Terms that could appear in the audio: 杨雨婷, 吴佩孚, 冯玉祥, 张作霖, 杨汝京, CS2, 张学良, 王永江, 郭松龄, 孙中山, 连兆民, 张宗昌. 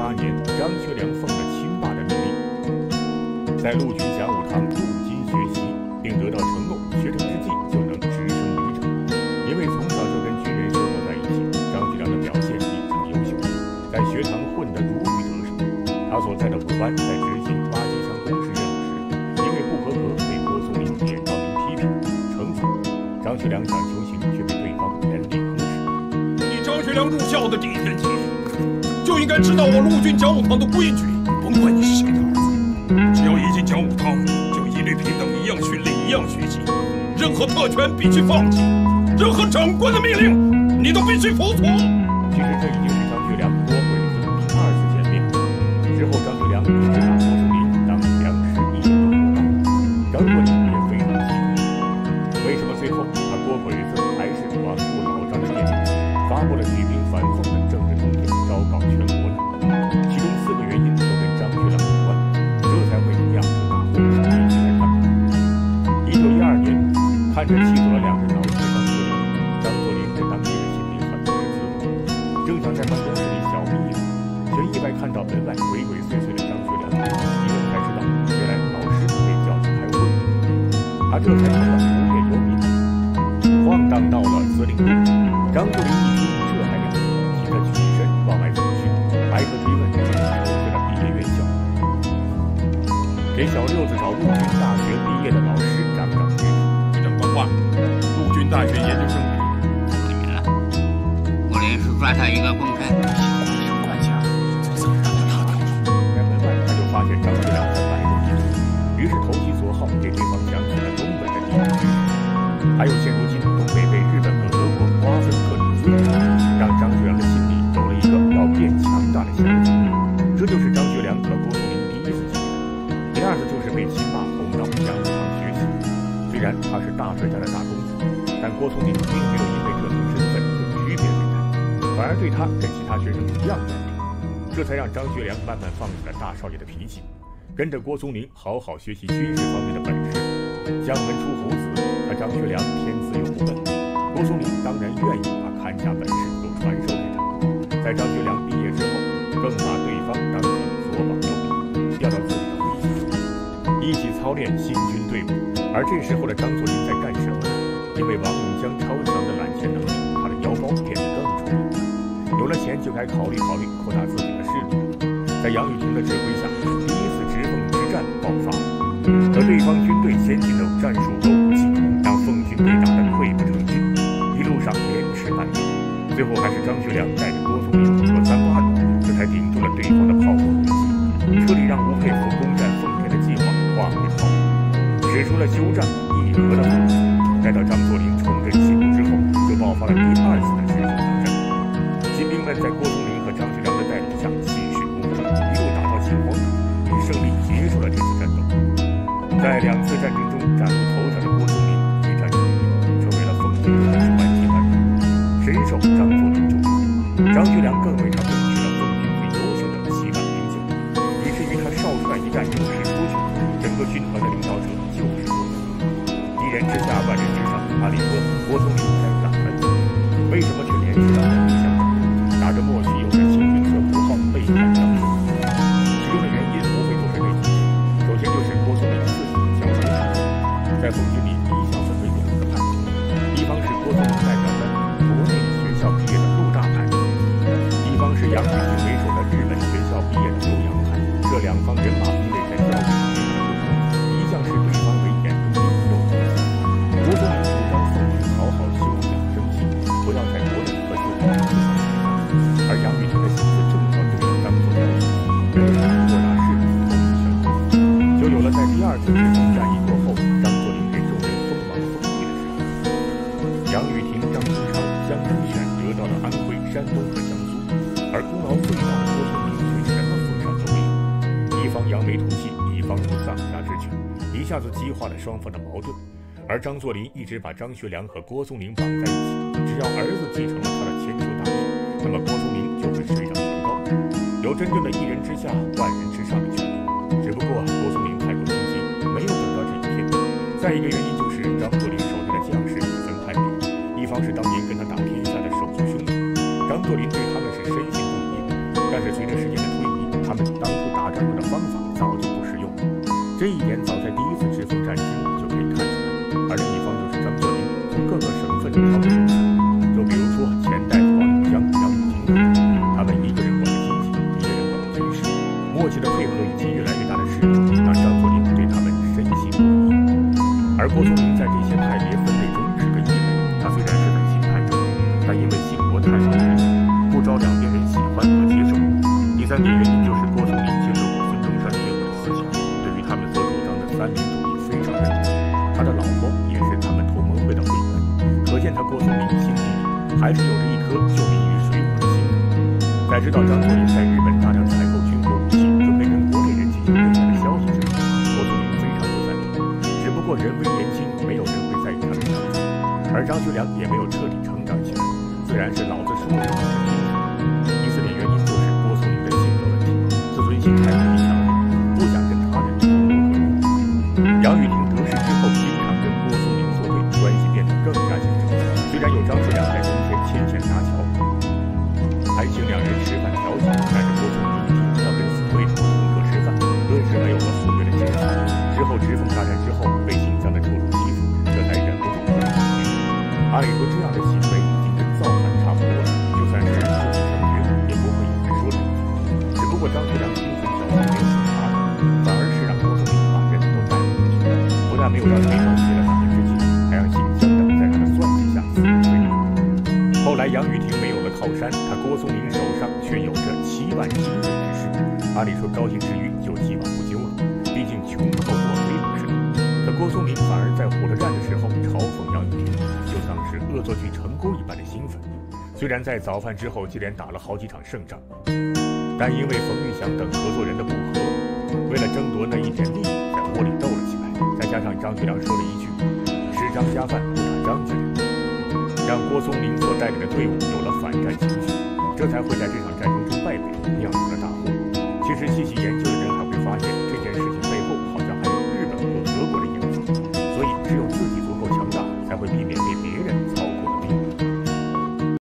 1908年张学良奉了清霸的命令，在陆军讲武堂入军学习，并得到承诺，学成之际就能直升旅长。因为从小就跟军人生活在一起，张学良的表现已经优秀，在学堂混得如鱼得水。他所在的武官在执行挖机枪工事任务时，因为不合格被郭松龄、连兆民批评惩处。张学良想求情，却被对方严厉呵斥。你张学良入校的第一天起， 就应该知道我陆军讲武堂的规矩，甭管你是谁的儿子，只要一进讲武堂，就一律平等，一样训练，一样学习，任何特权必须放弃，任何长官的命令你都必须服从。其实这已经是张学良夺回总理20权面之后，张学良一直把郭松龄当良师益友的伙伴，张作霖也非常嫉妒。为什么最后他夺回总还是罔顾老张的建议，发布了举兵反奉的政治通电？ 昭告全国了，其中4个原因都跟张学良有关，这才会酿成大祸。一起来看。1912年，看着妻子和两个儿子张学良，张作霖在当地的新民很不是滋味，正常在办公室里小眯一会，却意外看到门外鬼鬼祟祟的张学良，一问才知道，原来老师被叫去开会，他这才成了无业游民。晃荡到了司令部，张作霖一听这还了得，急着去。 往外走去，挨个追问，回到毕业院校，给小六子找陆军大学毕业的老师长长学识。长官话，陆军大学研究生毕业。我连续抓他一个共犯。在门外，他就发现张学良在摆弄地图，于是投其所好，给对方讲起了东北的地理知识，还有现如今东北被日本和俄国瓜分各种资源，让张学良的心里 变强大的想法，这就是张学良和郭松龄第一次见面，第二次就是被亲爸轰到讲武堂学习。虽然他是大帅家的大公子，但郭松龄并没有因为这层身份就区别对待，反而对他跟其他学生一样严厉，这才让张学良慢慢放下了大少爷的脾气，跟着郭松龄好好学习军事方面的本事。将门出虎子，他张学良天资又不笨，郭松龄当然愿意把看家本事都传授给他。 在张学良毕业之后，更把对方当成左膀右臂，调到自己的麾下，一起操练新军队伍。而这时候的张作霖在干什么呢？因为王永江超强的揽钱能力，他的腰包变得更充裕。有了钱就该考虑考虑扩大自己的势力。在杨雨婷的指挥下，第一次直奉之战爆发了，和对方军队先进的战术和武器，让奉军被打得溃不成军，一路上连吃半打。 最后还是张学良带着郭松龄和三个汉子，这才顶住了对方的炮火攻击，彻底让吴佩孚攻占奉天的计划化为泡影，使出了休战议和的措施。待到张作霖重振旗鼓之后，就爆发了第二次的直奉之战。新兵们在郭松龄和张学良的带领下气势汹汹，一路打到秦皇岛，以胜利结束了这次战斗。在2次战争中崭露头角的郭松龄一战成名，成为了奉天的主办。 神手张作霖助力，张学良更为他争取了奉军最优秀的7万兵将。于是与他少帅一战优势出去，整个军团的领导者就是郭松龄。一人之下，万人之上。按理说，郭松龄应该感恩，为什么却连吃了后备箱？拿着默许有着清君侧符号背叛张学良，其中的原因无非就是这几点：首先就是郭松龄自己想分派，在奉军里一向分为2个派，一方是郭松龄代表的 国内学校毕业的陆大派，一方是杨雨婷为首的日本学校毕业的周洋派，这2方人马分列在交战场上的路上，一向视对方为眼中钉、肉中刺。郭松龄主张奉军好好休养生息，不要在国内和对方对抗，而杨雨婷的心思正好对应张作霖的意思，认为他扩大势力不宜相同，就有了在第2次直奉战役过后，张作霖给众人封王封地的事。杨雨婷、张宗昌 将优选得到了安徽、山东和江苏，而功劳最大的郭松龄却什么风尚都没有。一方扬眉吐气，一方如丧家之犬，一下子激化了双方的矛盾。而张作霖一直把张学良和郭松龄绑在一起，只要儿子继承了他的千秋大业，那么郭松龄就会水涨船高，有真正的一人之下、万人之上的权利。只不过郭松龄太过心急，没有等到这一天。再一个原因就是张作霖手下的将士不分派别。 一方是当年跟他打天下的手足兄弟，张作霖对他们是深信不疑。但是随着时间的推移，他们当初打仗用的方法早就不实用了。这一点早在第一次直奉战时就可以看出来。而另一方就是张作霖从各个省份逃出人才，就比如说前代的王永江、杨汝京等，他们一个人管了经济，一个人管了军事，默契的配合以及越来越大的势力，让张作霖对他们深信不疑。而郭松龄在这些派别分类中是个异类，他虽然是本性派中，但因为性格太矛盾，不招两边人喜欢和接受。第三点原因就是郭松龄接受过孙中山学会的思想，对于他们所主张的三民主义非常认同。他的老婆也是他们同盟会的会员，可见他郭松龄心底里还是有着一颗救民于水火的心。在知道张作霖在日本大量采购军火武器，准备跟国内人进行对外的消息之后，郭松龄非常不赞同。只不过人微言轻，没有人会在意他的想法，而张学良也没有彻底成长起来，自然是老子说什么是金。第四点原因就是郭松龄的性格问题，自尊心太过于强烈，不想跟他人同流合污。杨雨婷得势之后，经常跟郭松龄作对，关系变得更加紧张。虽然有张学良在中间牵线搭桥，还请两人吃饭调解，但是郭松龄一听要跟死对头同桌吃饭，顿时没有了素月的坚持。之后直奉大战之后，被新疆的臭主欺负，这才忍不住发脾气。按理说这样的行为已经跟造反差不多了，就算是自己上学也不会有人说两句。只不过张学良心存侥幸没有惩罚他，反而是让郭松龄把人都带回去，不但没有让对方失了大志气，还让新疆等在他的算计下死灰流离。后来杨雨婷没有了靠山，他郭松龄手上却有着7万精锐之师，按理说高兴之余就既往不咎了，毕竟穷寇莫非不是。可郭松龄反而在火车站的时候嘲讽杨雨婷，就像是恶作剧成功一般的兴奋。虽然在早饭之后接连打了好几场胜仗，但因为冯玉祥等合作人的不和，为了争夺那一点利益，在窝里斗了起来。再加上张学良说了一句“吃张家饭，不打张家人”，让郭松龄所带领的队伍有了反战情绪，这才会在这场战争中败北，酿成了大祸。其实细细研究